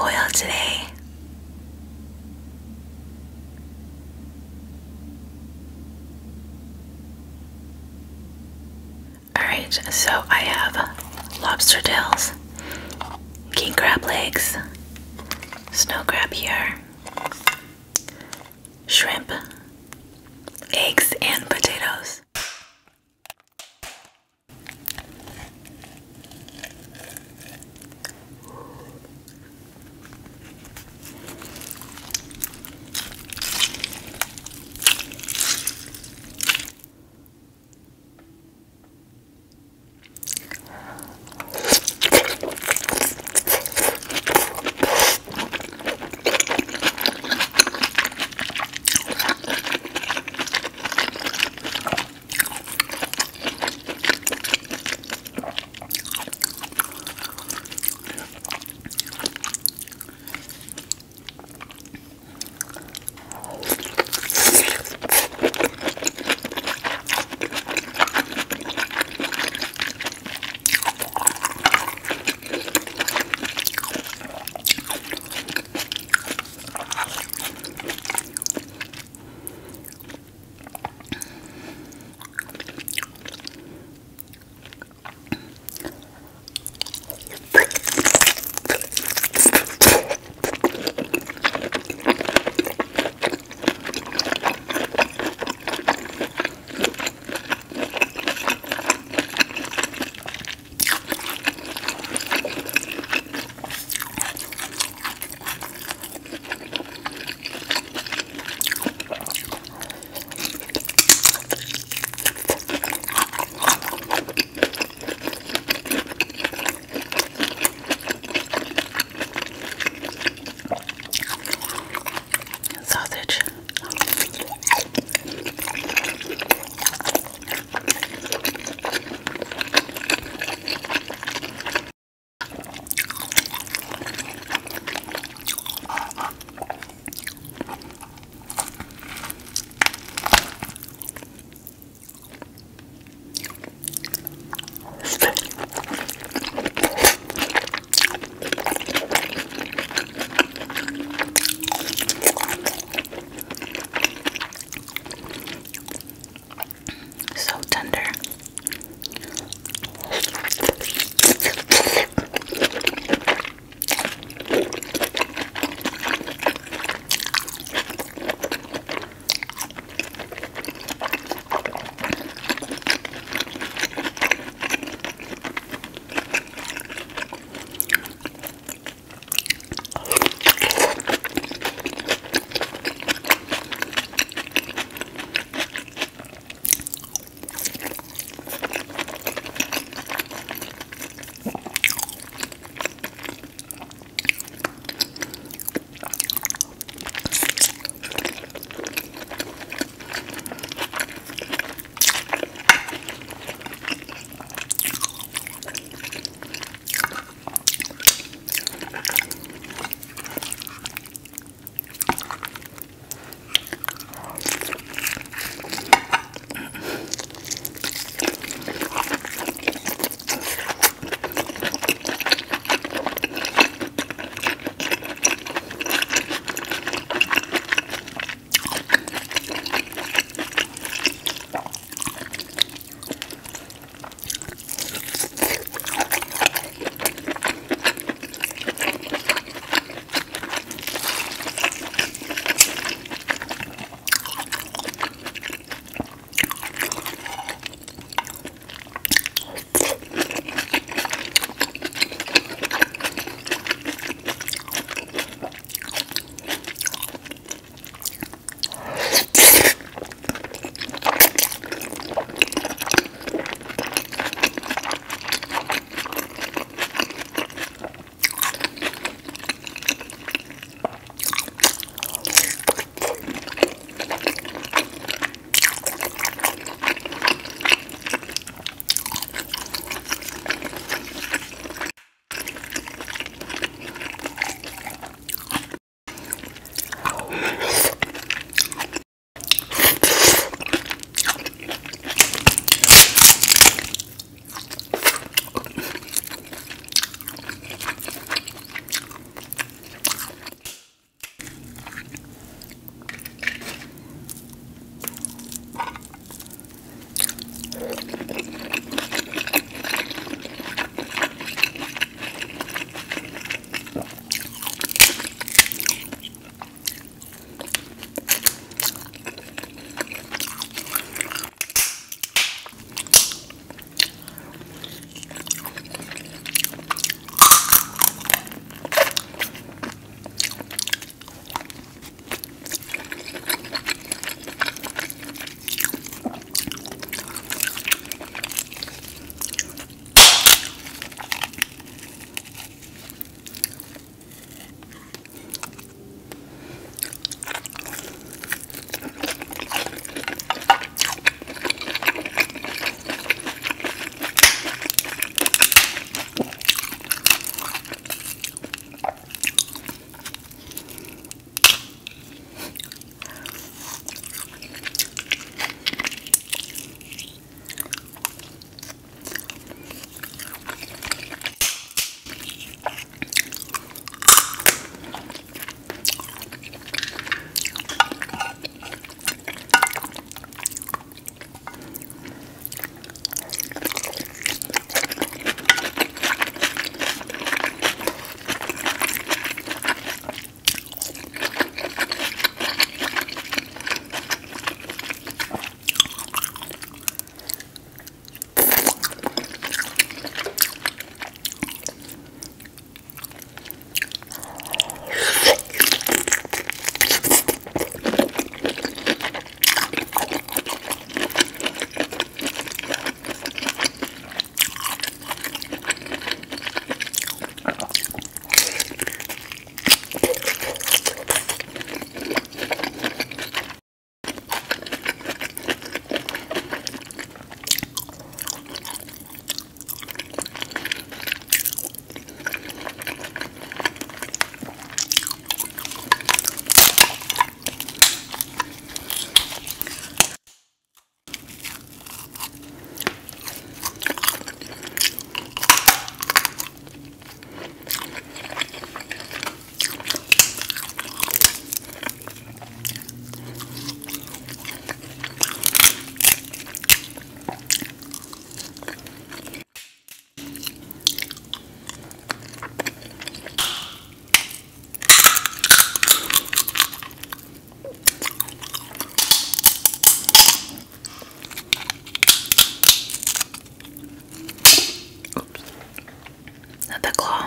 spoil today. Alright, so I have lobster tails, king crab legs, snow crab here, shrimp, eggs, and potatoes. the clock.